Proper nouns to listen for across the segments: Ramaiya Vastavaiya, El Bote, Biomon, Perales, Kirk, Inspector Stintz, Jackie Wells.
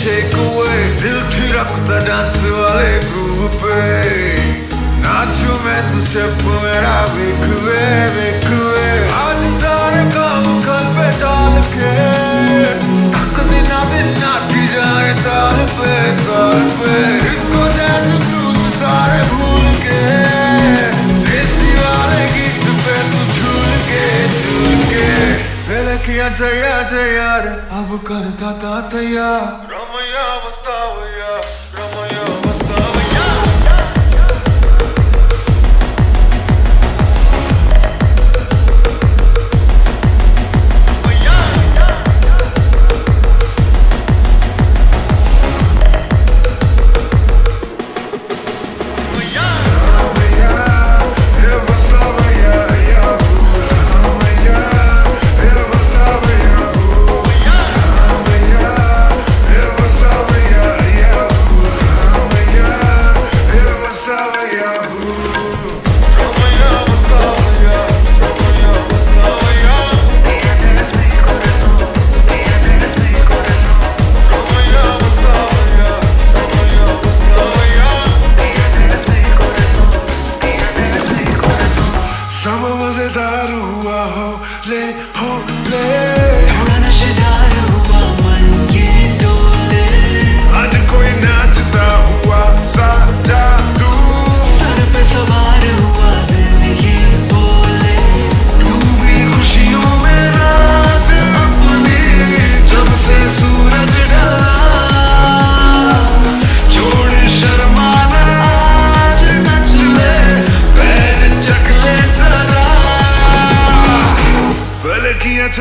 shake away, dil thirakta dance wale groove pe, nachu main tu step mera vikwe vikwe, aaj saare kaam khal pe dal ke, tak din naati jaye taal pe taal pe, isko jaise blues saare bhool ke, desi wale geet pe tu jhool ke, pehle kiya jaya jaya re, ab karta ta tayar, ramaiya vastavaiya, ramaiya vastavaiya.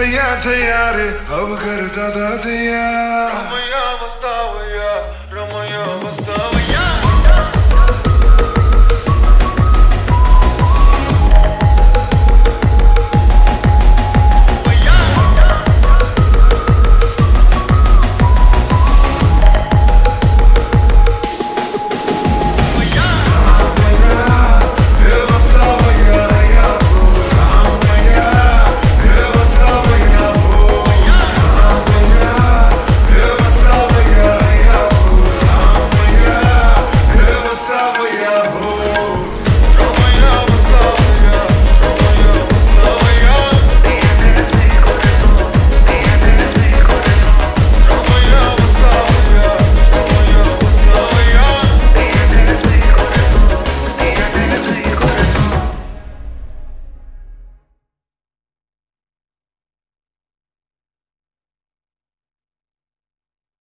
Chaya chaya re, ab karta ta te.